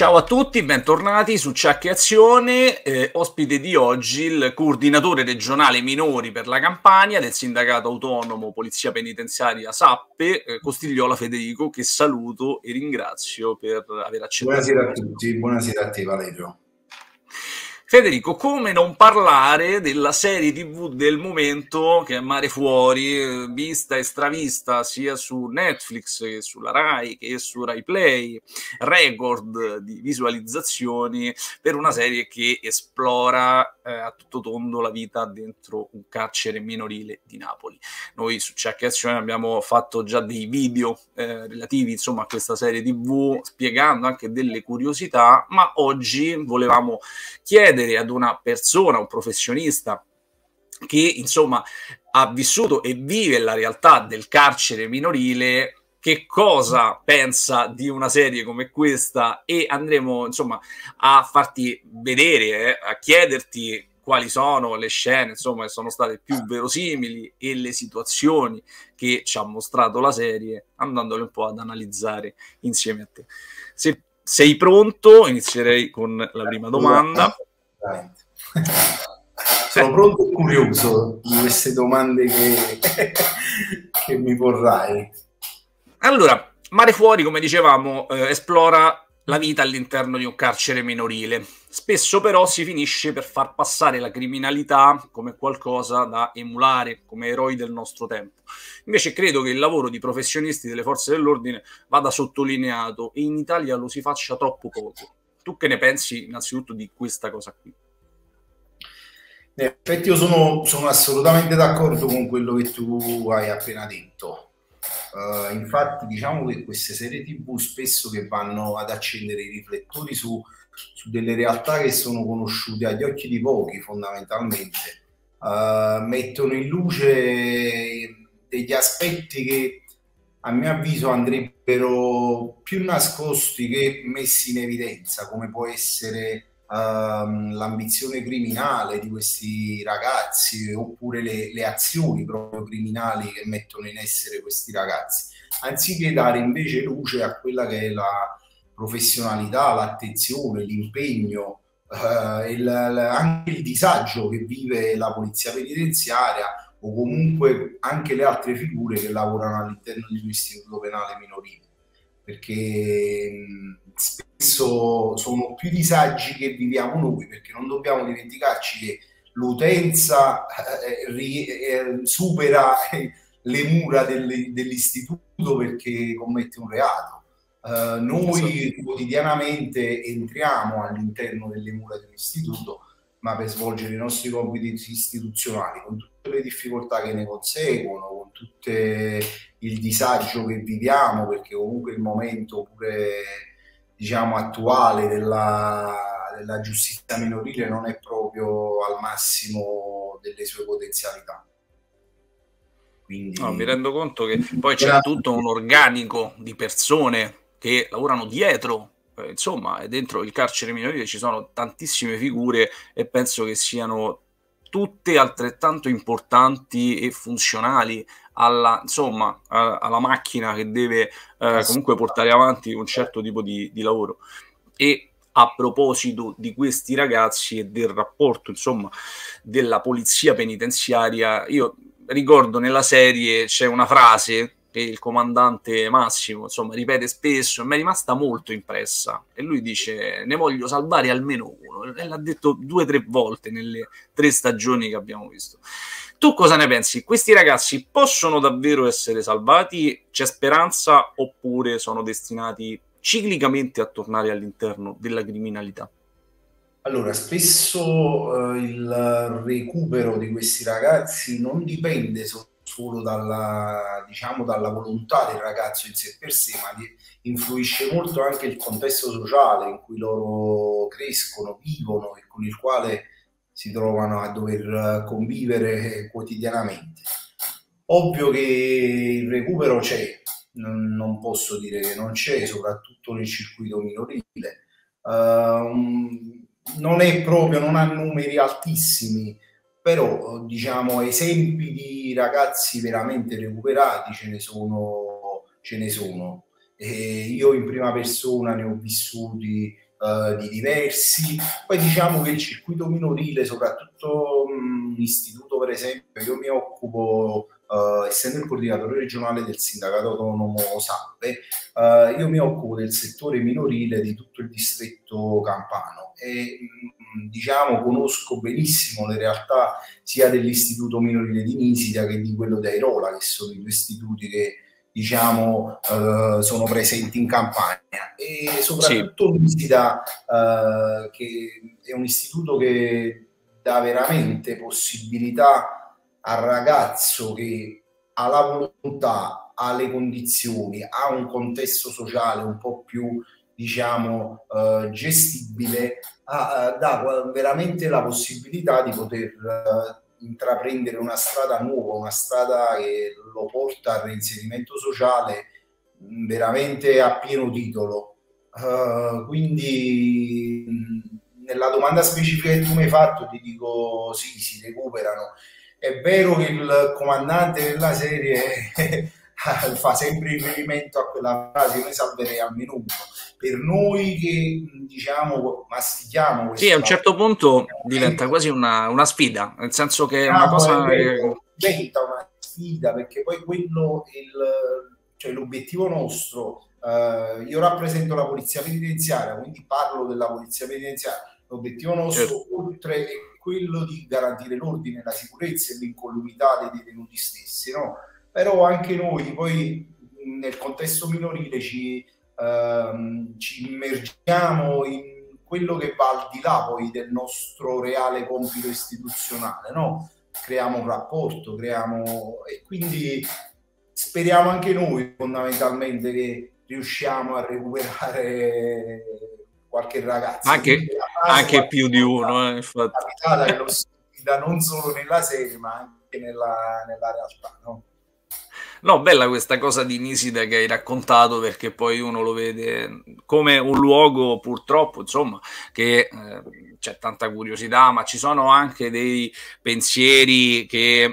Ciao a tutti, bentornati su Ciak e Azione, ospite di oggi il coordinatore regionale minori per la Campania del sindacato autonomo polizia penitenziaria SAPPE, Costigliola Federico, che saluto e ringrazio per aver accettato. Buonasera a tutti, buonasera a te Valerio. Federico, come non parlare della serie TV del momento che è Mare Fuori, vista e stravista sia su Netflix che sulla Rai che su RaiPlay, record di visualizzazioni per una serie che esplora a tutto tondo la vita dentro un carcere minorile di Napoli. Noi su Ciak e Azione abbiamo fatto già dei video relativi insomma a questa serie TV, spiegando anche delle curiosità, ma oggi volevamo chiedere ad una persona, un professionista che insomma ha vissuto e vive la realtà del carcere minorile, che cosa pensa di una serie come questa, e andremo insomma a farti vedere, a chiederti quali sono le scene insomma che sono state più verosimili e le situazioni che ci ha mostrato la serie, andandole un po' ad analizzare insieme a te. Se sei pronto, inizierei con la prima domanda. Sono pronto e curioso di queste domande che mi porrai. Allora, Mare Fuori, come dicevamo, esplora la vita all'interno di un carcere minorile. Spesso però si finisce per far passare la criminalità come qualcosa da emulare, come eroi del nostro tempo. Invece credo che il lavoro di professionisti delle forze dell'ordine vada sottolineato e in Italia lo si faccia troppo poco. Tu che ne pensi innanzitutto di questa cosa qui? In effetti io sono assolutamente d'accordo con quello che tu hai appena detto. Infatti diciamo che queste serie TV spesso che vanno ad accendere i riflettori su delle realtà che sono conosciute agli occhi di pochi fondamentalmente, mettono in luce degli aspetti che a mio avviso andrebbero più nascosti che messi in evidenza, come può essere l'ambizione criminale di questi ragazzi, oppure le azioni proprio criminali che mettono in essere questi ragazzi, anziché dare invece luce a quella che è la professionalità, l'attenzione, l'impegno e anche il disagio che vive la polizia penitenziaria, o comunque anche le altre figure che lavorano all'interno di un istituto penale minorile, perché spesso sono più disagi che viviamo noi, perché non dobbiamo dimenticarci che l'utenza supera le mura dell'istituto perché commette un reato. Noi quotidianamente entriamo all'interno delle mura dell'istituto, ma per svolgere i nostri compiti istituzionali, con tutte le difficoltà che ne conseguono, con tutto il disagio che viviamo, perché comunque il momento pure diciamo attuale della giustizia minorile non è proprio al massimo delle sue potenzialità. Quindi, no, mi rendo conto che poi c'è tutto un organico di persone che lavorano dietro, insomma dentro il carcere minorile ci sono tantissime figure e penso che siano tutte altrettanto importanti e funzionali alla macchina che deve comunque portare avanti un certo tipo di lavoro. E a proposito di questi ragazzi e del rapporto insomma della polizia penitenziaria, io ricordo nella serie c'è una frase che il comandante Massimo insomma ripete spesso e mi è rimasta molto impressa, e lui dice: ne voglio salvare almeno uno, e l'ha detto 2 o 3 volte nelle 3 stagioni che abbiamo visto. Tu cosa ne pensi? Questi ragazzi possono davvero essere salvati? C'è speranza, oppure sono destinati ciclicamente a tornare all'interno della criminalità? Allora, spesso il recupero di questi ragazzi non dipende solo dalla volontà del ragazzo in sé per sé, ma influisce molto anche il contesto sociale in cui loro crescono, vivono e con il quale si trovano a dover convivere quotidianamente. Ovvio che il recupero c'è, non posso dire che non c'è, soprattutto nel circuito minorile. Non ha numeri altissimi, però diciamo esempi di ragazzi veramente recuperati ce ne sono. E io in prima persona ne ho vissuti di diversi. Poi diciamo che il circuito minorile, soprattutto l'istituto, per esempio, io mi occupo, essendo il coordinatore regionale del sindacato autonomo SAPPE, io mi occupo del settore minorile di tutto il distretto campano e diciamo conosco benissimo le realtà sia dell'istituto minorile di Nisida che di quello di Airola, che sono i due istituti che diciamo sono presenti in Campania, e soprattutto Nisida, che è un istituto che dà veramente possibilità al ragazzo che ha la volontà, ha le condizioni, ha un contesto sociale un po' più diciamo gestibile, dà veramente la possibilità di poter intraprendere una strada nuova, una strada che lo porta al reinserimento sociale veramente a pieno titolo. Quindi nella domanda specifica che tu mi hai fatto ti dico sì, si recuperano. È vero che il comandante della serie fa sempre riferimento a quella frase: noi salveremo almeno uno. Per noi che diciamo mastichiamo, sì, a un certo punto diventa quasi una sfida, nel senso che è una cosa che diventa una sfida, perché poi quello è l'obiettivo nostro. Io rappresento la polizia penitenziaria, quindi parlo della polizia penitenziaria. L'obiettivo nostro, certo, oltre è quello di garantire l'ordine, la sicurezza e l'incolumità dei detenuti stessi, no? Però anche noi poi nel contesto minorile ci immergiamo in quello che va al di là poi del nostro reale compito istituzionale, no? Creiamo un rapporto, e quindi speriamo anche noi fondamentalmente che riusciamo a recuperare qualche ragazzo, anche più di uno, infatti. Che lo sfida non solo nella serie ma anche nella realtà, no? No, bella questa cosa di Nisida che hai raccontato, perché poi uno lo vede come un luogo, purtroppo, insomma, che c'è tanta curiosità, ma ci sono anche dei pensieri che,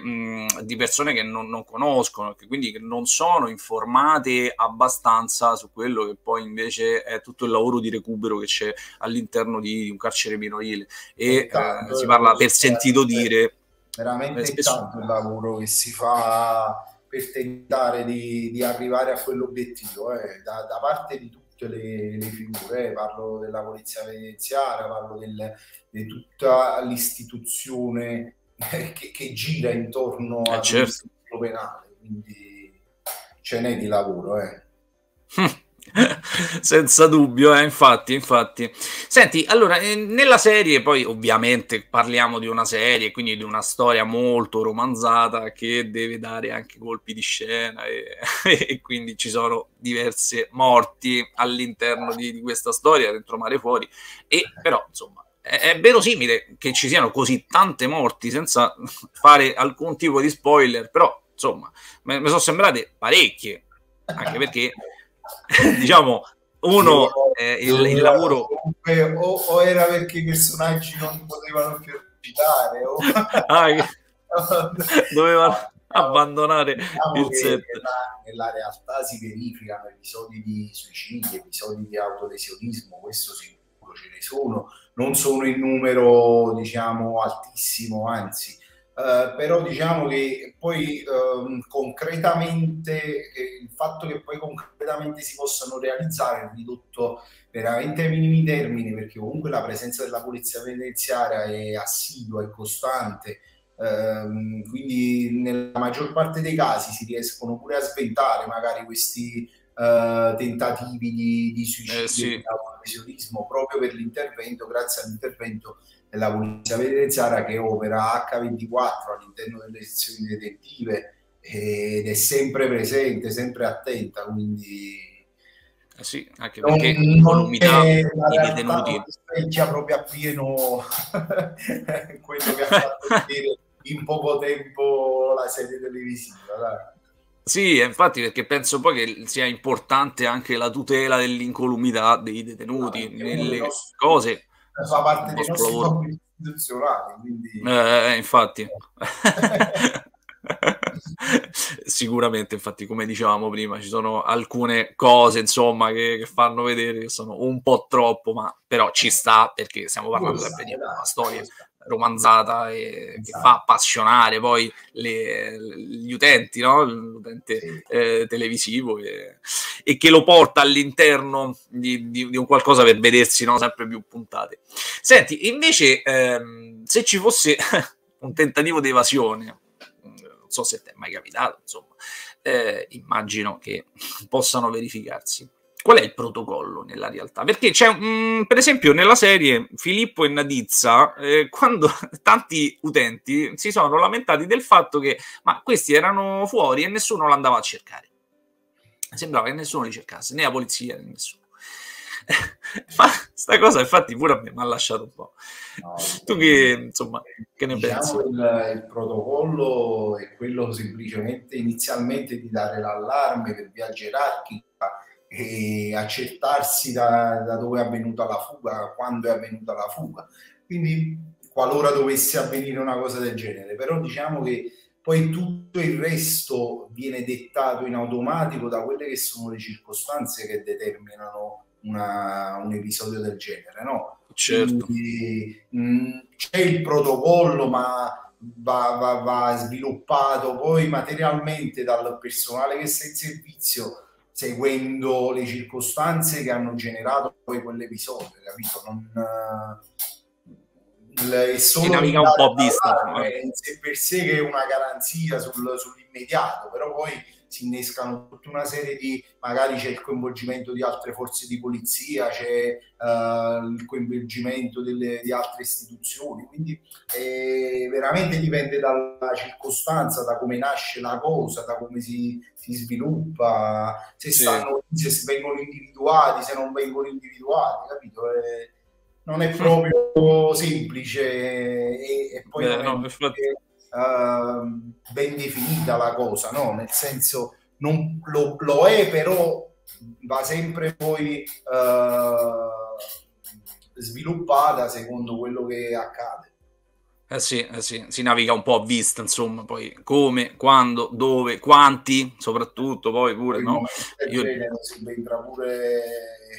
di persone che non conoscono, che quindi non sono informate abbastanza su quello che poi invece è tutto il lavoro di recupero che c'è all'interno di un carcere minorile, e si parla per sentito dire. Veramente spesso... tanto il lavoro che si fa per tentare di arrivare a quell'obiettivo, da parte di tutte le figure, parlo della polizia penitenziaria, parlo di tutta l'istituzione che gira intorno al sistema penale, quindi ce n'è di lavoro. Senza dubbio, infatti. Senti, allora, nella serie poi ovviamente parliamo di una serie, quindi di una storia molto romanzata che deve dare anche colpi di scena e quindi ci sono diverse morti all'interno di questa storia, dentro Mare Fuori, e però insomma è verosimile che ci siano così tante morti senza fare alcun tipo di spoiler, però insomma mi sono sembrate parecchie, anche perché diciamo uno il lavoro o era perché i personaggi non potevano più recitare dovevano abbandonare il set. Nella realtà si verificano episodi di suicidi, episodi di autolesionismo, questo sicuro ce ne sono, non sono in numero diciamo altissimo, anzi. Però diciamo che poi concretamente il fatto che poi concretamente si possano realizzare è ridotto veramente ai minimi termini, perché comunque la presenza della polizia penitenziaria è assidua, è costante, quindi nella maggior parte dei casi si riescono pure a sventare magari questi tentativi di suicidio, di autolesionismo, proprio per l'intervento, grazie all'intervento della polizia penitenziaria che opera H24 all'interno delle sezioni detettive ed è sempre presente, sempre attenta, quindi anche perché l'incolumità dei detenuti rispecchia proprio appieno quello che ha fatto vedere in poco tempo la serie televisiva, dai. Sì, infatti, perché penso poi che sia importante anche la tutela dell'incolumità dei detenuti nelle cose. Fa parte dei nostri compiti istituzionali, quindi... infatti. Sicuramente, infatti, come dicevamo prima, ci sono alcune cose, insomma, che fanno vedere che sono un po' troppo, ma però ci sta, perché stiamo parlando sempre di una storia romanzata e che fa appassionare poi gli utenti, no? L'utente televisivo, e che lo porta all'interno di un qualcosa per vedersi, no? Sempre più puntate. Senti, invece, se ci fosse un tentativo di evasione, non so se ti è mai capitato, insomma, immagino che possano verificarsi. Qual è il protocollo nella realtà? Perché c'è, per esempio, nella serie Filippo e Nadizza, quando tanti utenti si sono lamentati del fatto che ma questi erano fuori e nessuno l'andava a cercare. Sembrava che nessuno li cercasse, né la polizia, né nessuno. Ma sta cosa, infatti, pure a me mi ha lasciato un po'. No, tu che, insomma, che ne pensi? Il protocollo è quello semplicemente, inizialmente, di dare l'allarme per via gerarchica, e accertarsi da dove è avvenuta la fuga, quando è avvenuta la fuga, quindi qualora dovesse avvenire una cosa del genere. Però diciamo che poi tutto il resto viene dettato in automatico da quelle che sono le circostanze che determinano un episodio del genere, no? Certo. C'è il protocollo, ma va sviluppato poi materialmente dal personale che sta in servizio, seguendo le circostanze che hanno generato poi quell'episodio, capito? È solo un'amica un po' vista, se per sé, che è una garanzia sull'immediato, però poi si innescano tutta una serie di, magari c'è il coinvolgimento di altre forze di polizia, c'è il coinvolgimento di altre istituzioni, quindi veramente dipende dalla circostanza, da come nasce la cosa, da come si sviluppa, se vengono individuati, se non vengono individuati, capito? Non è proprio semplice e poi ben definita la cosa, no? Nel senso, non lo è, però va sempre poi sviluppata secondo quello che accade. Eh sì, si naviga un po' a vista, insomma, poi come, quando, dove, quanti, soprattutto poi pure, no? Io si entra pure,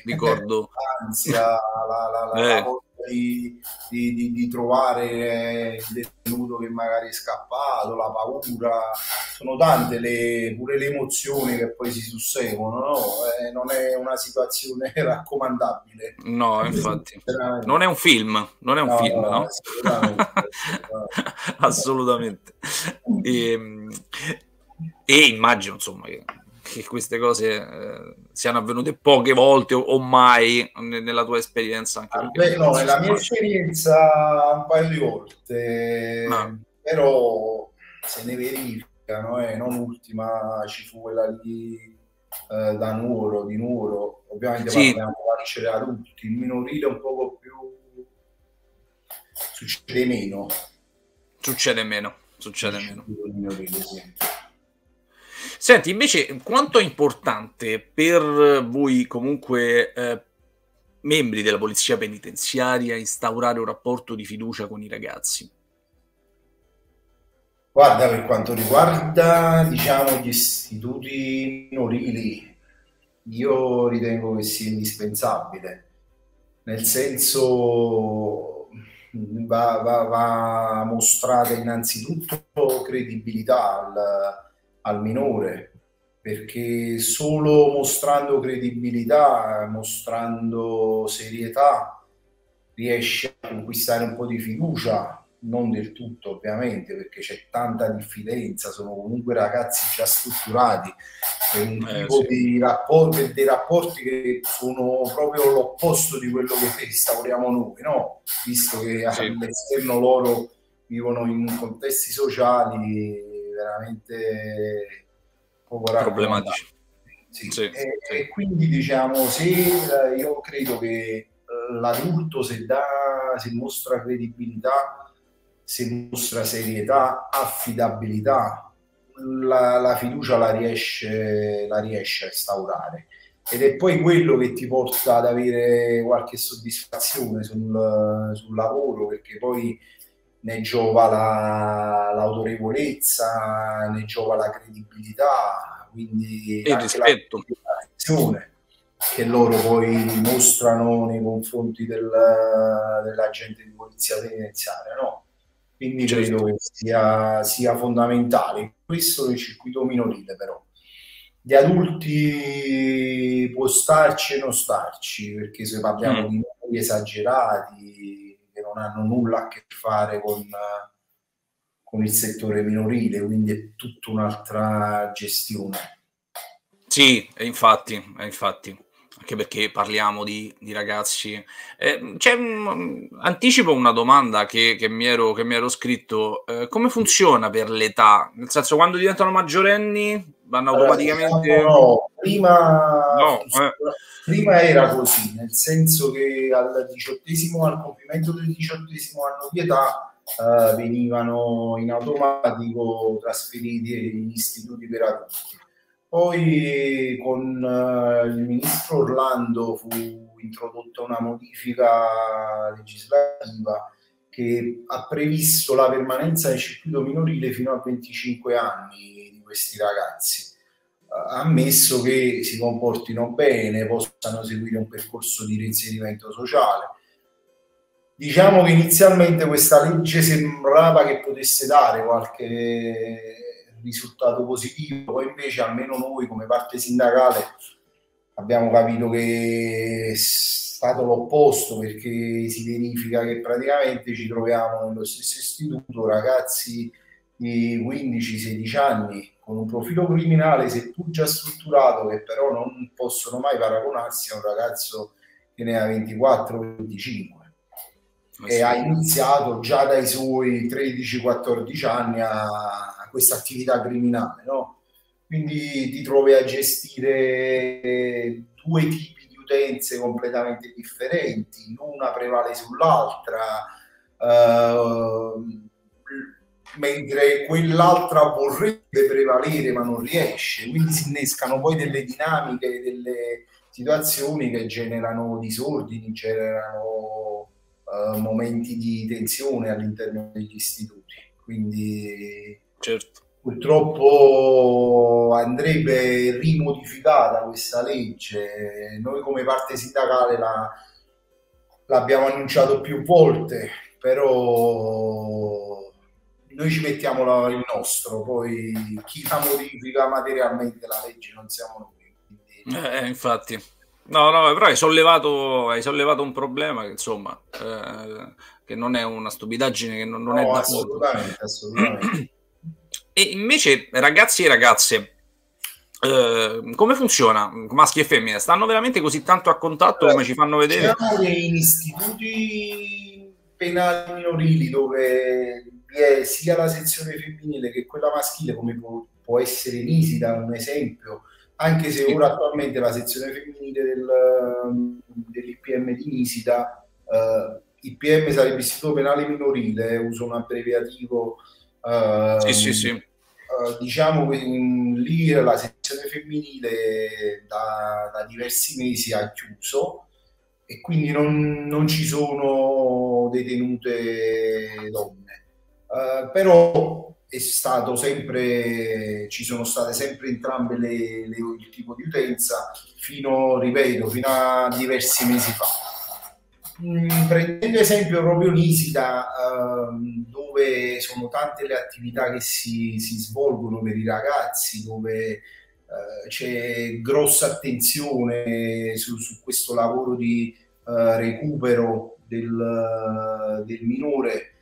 ricordo, l'ansia, la voglia di trovare il detenuto che magari è scappato, la paura, sono tante pure le emozioni che poi si susseguono, no? Non è una situazione raccomandabile. No, infatti, non è un film, non è un film, no? Assolutamente. Assolutamente. E immagino, insomma, che queste cose siano avvenute poche volte o mai nella tua esperienza? No, nella mia esperienza un paio di volte, però se ne verificano, non ultima ci fu quella lì da Nuoro, di Nuoro, ovviamente parliamo carcere adulti, il minorile un poco più succede meno. Senti, invece, quanto è importante per voi, comunque, membri della polizia penitenziaria, instaurare un rapporto di fiducia con i ragazzi? Guarda, per quanto riguarda, diciamo, gli istituti minorili, io ritengo che sia indispensabile, nel senso, va mostrata innanzitutto credibilità al minore, perché solo mostrando credibilità, mostrando serietà, riesce a conquistare un po' di fiducia, non del tutto ovviamente, perché c'è tanta diffidenza, sono comunque ragazzi già strutturati per un tipo di rapporti, dei rapporti che sono proprio l'opposto di quello che instauriamo noi, no? Visto che all'esterno loro vivono in contesti sociali veramente poco problematici. E quindi, diciamo, io credo che l'adulto, se mostra credibilità, se mostra serietà, affidabilità, la fiducia la riesce a instaurare, ed è poi quello che ti porta ad avere qualche soddisfazione sul lavoro, perché poi ne giova l'autorevolezza, ne giova la credibilità, quindi il rispetto che loro poi dimostrano nei confronti dell'agente di polizia penitenziaria, no? Quindi credo che sia fondamentale questo nel circuito minorile. Però gli adulti può starci e non starci, perché se parliamo di numeri esagerati che non hanno nulla a che fare con il settore minorile, quindi è tutta un'altra gestione. Sì, infatti. Anche perché parliamo di ragazzi. Anticipo una domanda che mi ero scritto. Come funziona per l'età? Nel senso, quando diventano maggiorenni vanno automaticamente... Prima era così, nel senso che al compimento del 18° anno di età venivano in automatico trasferiti in istituti per adulti. Poi con il ministro Orlando fu introdotta una modifica legislativa che ha previsto la permanenza nel circuito minorile fino a 25 anni di questi ragazzi, ammesso che si comportino bene, possano seguire un percorso di reinserimento sociale. Diciamo che inizialmente questa legge sembrava che potesse dare qualche risultato positivo, poi invece almeno noi come parte sindacale abbiamo capito che è stato l'opposto, perché si verifica che praticamente ci troviamo nello stesso istituto ragazzi di 15-16 anni con un profilo criminale seppur già strutturato, che però non possono mai paragonarsi a un ragazzo che ne ha 24-25 e ha iniziato già dai suoi 13-14 anni a questa attività criminale, no? Quindi ti trovi a gestire due tipi di utenze completamente differenti, una prevale sull'altra, mentre quell'altra vorrebbe prevalere ma non riesce, quindi si innescano poi delle dinamiche, delle situazioni che generano disordini, generano momenti di tensione all'interno degli istituti. Quindi certo, purtroppo andrebbe rimodificata questa legge. Noi come parte sindacale l'abbiamo annunciato più volte, però noi ci mettiamo il nostro, poi chi la modifica materialmente la legge non siamo noi. Quindi... infatti. No, però hai sollevato un problema che, insomma, che non è una stupidaggine, che non è da assolutamente. E invece, ragazzi e ragazze, come funziona? Maschi e femmine stanno veramente così tanto a contatto come ci fanno vedere? In istituti penali minorili dove vi è sia la sezione femminile che quella maschile, come può essere Nisida, un esempio, anche se ora attualmente la sezione femminile dell'IPM di Nisida, IPM sarebbe istituto penale minorile, uso un abbreviativo, diciamo che lì la sezione femminile da diversi mesi ha chiuso e quindi non ci sono detenute donne, però ci sono state sempre entrambe il tipo di utenza fino a diversi mesi fa. Prendendo esempio proprio Nisida, dove sono tante le attività che si svolgono per i ragazzi, dove c'è grossa attenzione su questo lavoro di recupero del minore.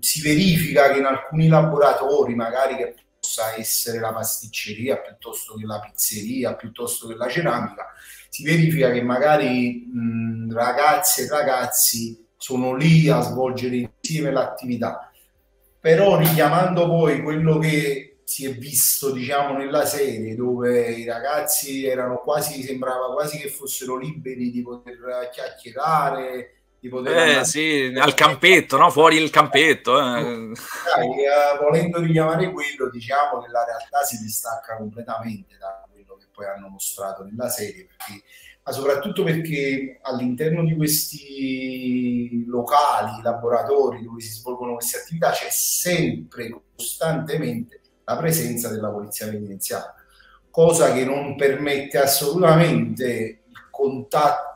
Si verifica che in alcuni laboratori, magari che possa essere la pasticceria piuttosto che la pizzeria, piuttosto che la ceramica, si verifica che magari ragazze e ragazzi sono lì a svolgere insieme l'attività, però richiamando poi quello che si è visto, diciamo, nella serie, dove i ragazzi sembrava quasi che fossero liberi di poter chiacchierare, al campetto, no? Fuori il campetto. Volendo richiamare quello, diciamo che la realtà si distacca completamente da quello che poi hanno mostrato nella serie, perché, ma soprattutto perché all'interno di questi locali, laboratori dove si svolgono queste attività c'è sempre, costantemente, la presenza della polizia penitenziaria, cosa che non permette assolutamente il contatto.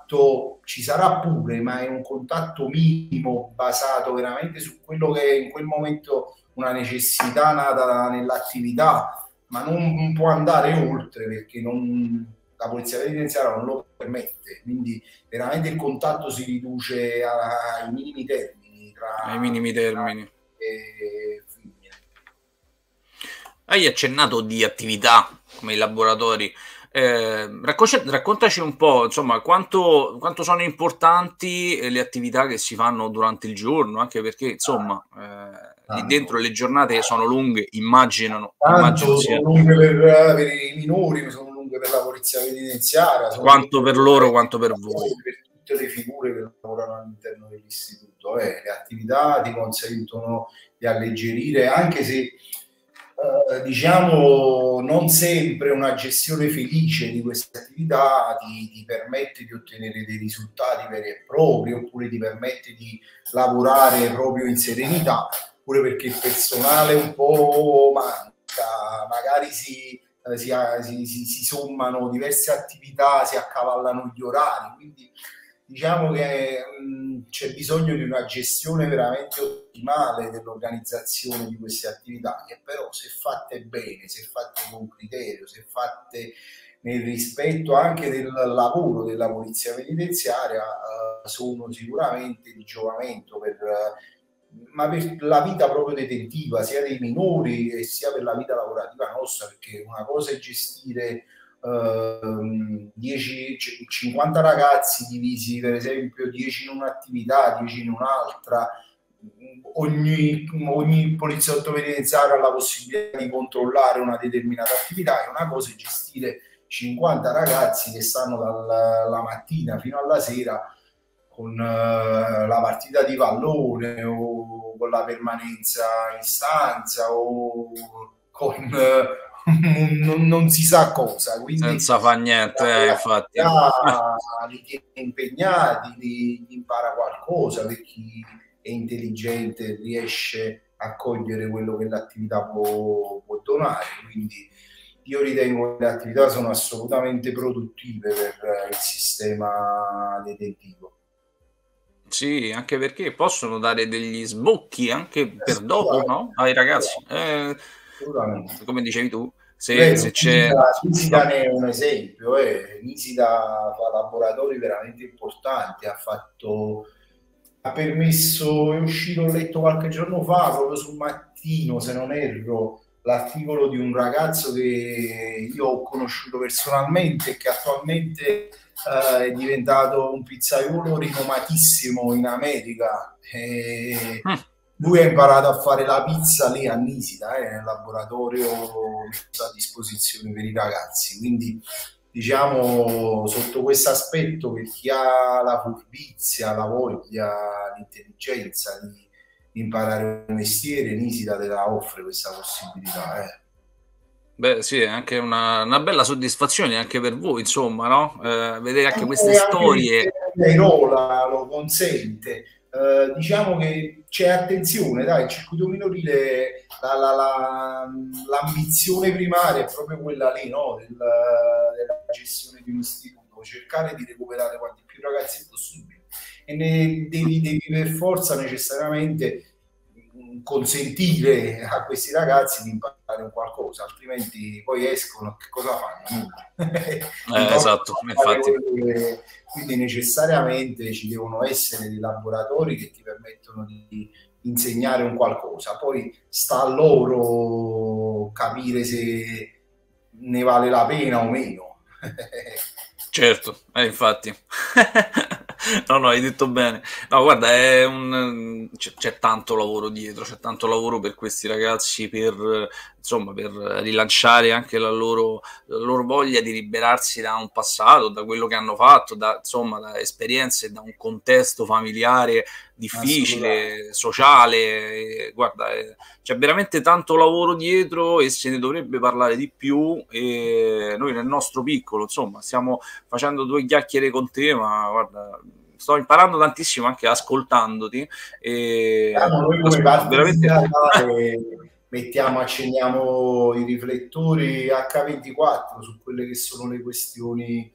Ci sarà pure, ma è un contatto minimo basato veramente su quello che è in quel momento una necessità nata nell'attività, ma non può andare oltre perché la polizia penitenziaria non lo permette, quindi veramente il contatto si riduce ai minimi termini. Hai accennato di attività come i laboratori, raccontaci un po', insomma, quanto sono importanti le attività che si fanno durante il giorno, anche perché, insomma, lì dentro le giornate sono lunghe, immagino sono lunghe per i minori, sono lunghe per la polizia penitenziaria, quanto per loro quanto per voi, per tutte le figure che lavorano all'interno dell'istituto. Le attività ti consentono di alleggerire, anche se diciamo non sempre una gestione felice di queste attività ti permette di ottenere dei risultati veri e propri, oppure ti permette di lavorare proprio in serenità, oppure perché il personale un po' manca, magari si sommano diverse attività, si accavallano gli orari, quindi diciamo che c'è bisogno di una gestione veramente ottimale dell'organizzazione di queste attività, che però se fatte bene, se fatte con criterio, se fatte nel rispetto anche del lavoro della polizia penitenziaria, sono sicuramente di giovamento ma per la vita proprio detentiva, sia dei minori e sia per la vita lavorativa nostra, perché una cosa è gestire 50 ragazzi divisi, per esempio 10 in un'attività, 10 in un'altra. Ogni poliziotto penitenziario ha la possibilità di controllare una determinata attività, e una cosa è gestire 50 ragazzi che stanno dalla mattina fino alla sera con la partita di pallone, o con la permanenza in stanza, o con non si sa cosa, quindi senza fa niente, infatti li tiene impegnati, li impara qualcosa, per chi è intelligente riesce a cogliere quello che l'attività può donare, quindi io ritengo che le attività sono assolutamente produttive per il sistema detentivo. Sì, anche perché possono dare degli sbocchi anche per dopo, no? Ai ragazzi, come dicevi tu, se c'è Nisida, ne è un esempio. Nisida fa laboratori veramente importanti, ha permesso, è uscito, ho letto qualche giorno fa, proprio su Mattino se non erro, l'articolo di un ragazzo che io ho conosciuto personalmente, che attualmente è diventato un pizzaiolo rinomatissimo in America. Lui ha imparato a fare la pizza lì a Nisida, nel laboratorio messo a disposizione per i ragazzi. Quindi, diciamo, sotto questo aspetto, per chi ha la furbizia, la voglia, l'intelligenza di imparare un mestiere, Nisida te la offre questa possibilità. Beh, sì, è anche una bella soddisfazione anche per voi, insomma, no? Vedere anche queste storie. Airola lo consente. Diciamo che c'è attenzione, dai, il circuito minorile, l'ambizione primaria è proprio quella lì, no? Della gestione di un istituto, cercare di recuperare quanti più ragazzi possibile, e ne devi per forza necessariamente consentire a questi ragazzi di imparare un qualcosa, altrimenti poi escono, che cosa fanno? Esatto, infatti. Quindi necessariamente ci devono essere dei laboratori che ti permettono di insegnare un qualcosa, poi sta a loro capire se ne vale la pena o meno. Certo, infatti. No, hai detto bene. No, guarda, c'è tanto lavoro dietro, c'è tanto lavoro per questi ragazzi, per insomma, per rilanciare anche la loro voglia di liberarsi da un passato, da quello che hanno fatto, da esperienze, da un contesto familiare difficile, sociale. Guarda, c'è veramente tanto lavoro dietro e se ne dovrebbe parlare di più, e noi nel nostro piccolo, insomma, stiamo facendo due chiacchiere con te, ma guarda, sto imparando tantissimo anche ascoltandoti, e veramente mettiamo, accendiamo i riflettori H24 su quelle che sono le questioni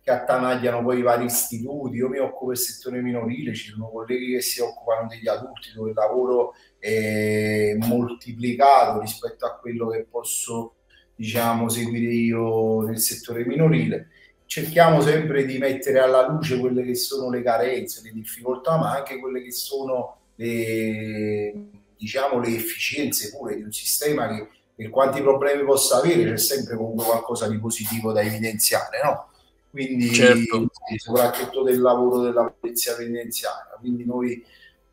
che attanagliano poi i vari istituti. Io mi occupo del settore minorile, ci sono colleghi che si occupano degli adulti, dove il lavoro è moltiplicato rispetto a quello che posso, diciamo, seguire io nel settore minorile. Cerchiamo sempre di mettere alla luce quelle che sono le carenze, le difficoltà, ma anche quelle che sono le, diciamo, le efficienze pure di un sistema che, per quanti problemi possa avere, c'è sempre comunque qualcosa di positivo da evidenziare, no? Quindi, certo, soprattutto del lavoro della polizia penitenziaria. Quindi noi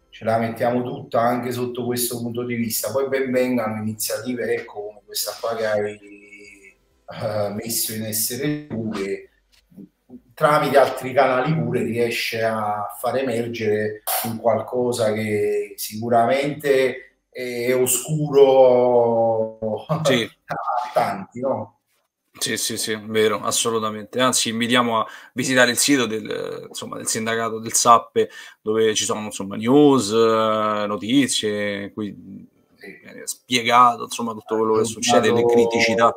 ce la mettiamo tutta anche sotto questo punto di vista. Poi ben vengano iniziative, ecco, come questa qua che hai messo in essere tu, che tramite altri canali pure riesce a far emergere un qualcosa che sicuramente è oscuro, sì, a tanti, no? Sì, sì, sì, vero, assolutamente. Anzi, invitiamo a visitare il sito del sindacato del SAPPE, dove ci sono, insomma, news, notizie, qui è spiegato, insomma, tutto quello che succede, le criticità.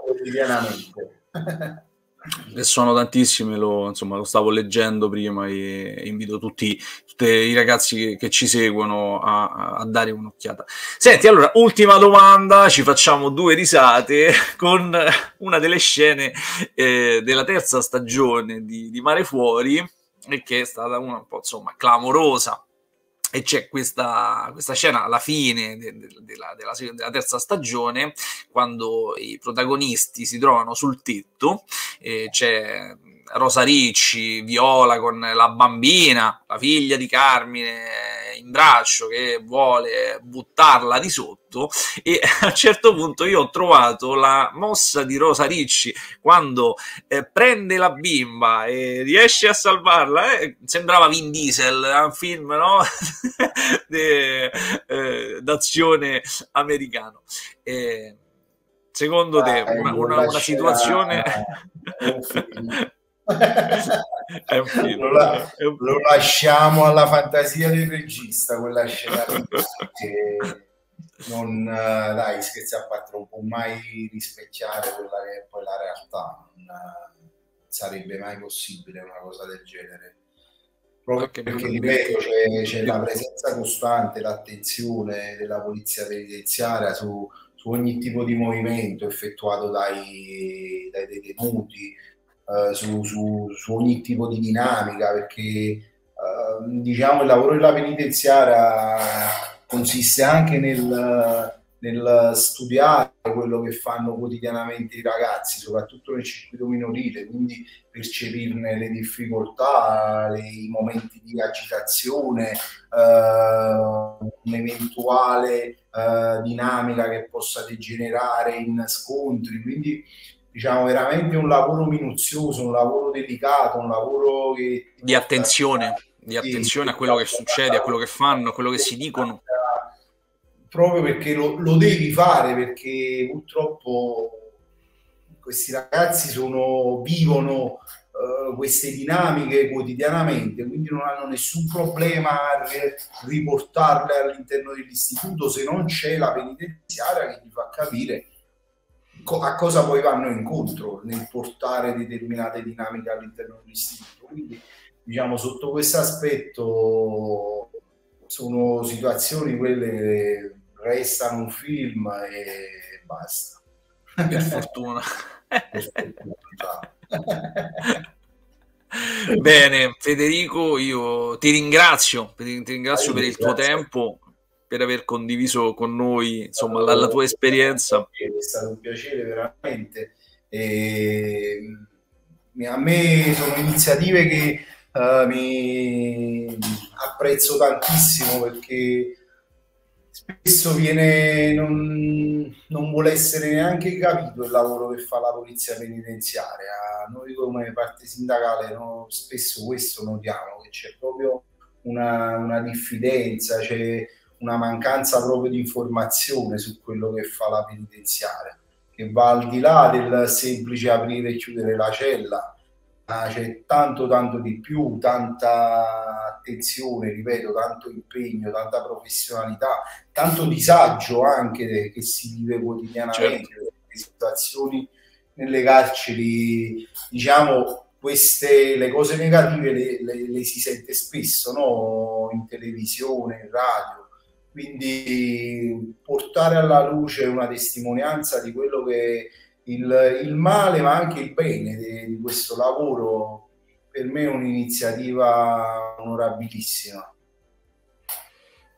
E sono tantissime, lo stavo leggendo prima, e invito tutti i ragazzi che ci seguono a dare un'occhiata. Senti, allora, ultima domanda, ci facciamo due risate con una delle scene della terza stagione di Mare Fuori, e che è stata una un po', insomma, clamorosa. E c'è questa scena alla fine della terza stagione, quando i protagonisti si trovano sul tetto, c'è Rosa Ricci, Viola con la bambina, la figlia di Carmine, in braccio, che vuole buttarla di sotto, e a un certo punto io ho trovato la mossa di Rosa Ricci quando prende la bimba e riesce a salvarla, sembrava Vin Diesel, un film, no? D'azione americano. Secondo te una situazione... lo lasciamo alla fantasia del regista, quella scena che non, dai, scherzi a parte, non può mai rispecchiare quella che è poi la realtà, non sarebbe mai possibile una cosa del genere, proprio perché, ripeto, c'è la presenza costante, l'attenzione della polizia penitenziaria su ogni tipo di movimento effettuato dai detenuti, su ogni tipo di dinamica, perché diciamo il lavoro della penitenziaria consiste anche nel studiare quello che fanno quotidianamente i ragazzi, soprattutto nel circuito minorile, quindi percepirne le difficoltà, i momenti di agitazione, un'eventuale dinamica che possa degenerare in scontri, quindi diciamo veramente un lavoro minuzioso, un lavoro delicato, un lavoro che... Di attenzione a quello che succede, a quello che fanno, a quello che si dicono. Proprio perché lo devi fare, perché purtroppo questi ragazzi vivono queste dinamiche quotidianamente, quindi non hanno nessun problema a riportarle all'interno dell'istituto, se non c'è la penitenziaria che ti fa capire a cosa poi vanno incontro nel portare determinate dinamiche all'interno dell'istituto. Quindi, diciamo, sotto questo aspetto sono situazioni quelle che restano un film e basta. Per fortuna. Per fortuna. Bene, Federico, io ti ringrazio per il tuo tempo, per aver condiviso con noi, insomma, la tua esperienza. È stato un piacere veramente. A me sono iniziative che mi apprezzo tantissimo, perché spesso viene, non vuole essere neanche capito il lavoro che fa la polizia penitenziaria. Noi come parte sindacale spesso questo notiamo, che c'è proprio una diffidenza, c'è una mancanza proprio di informazione su quello che fa la penitenziaria, che va al di là del semplice aprire e chiudere la cella, ma c'è tanto di più, tanta attenzione, ripeto, tanto impegno, tanta professionalità, tanto disagio anche che si vive quotidianamente, certo. Le situazioni nelle carceri, diciamo, queste, le cose negative le si sente spesso, no? In televisione, in radio. Quindi portare alla luce una testimonianza di quello che il male, ma anche il bene di questo lavoro, per me è un'iniziativa onorabilissima.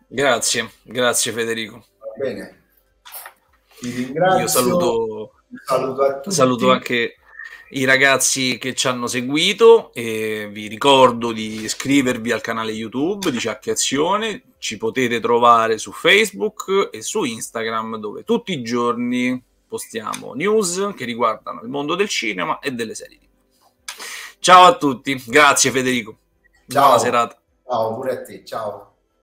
Grazie, grazie Federico. Va bene. Ti ringrazio. Io saluto a tutti. Saluto anche i ragazzi che ci hanno seguito e vi ricordo di iscrivervi al canale YouTube di Ciak e Azione. Ci potete trovare su Facebook e su Instagram, dove tutti i giorni postiamo news che riguardano il mondo del cinema e delle serie TV. Ciao a tutti, grazie Federico, ciao. Buona serata. Ciao pure a te, ciao.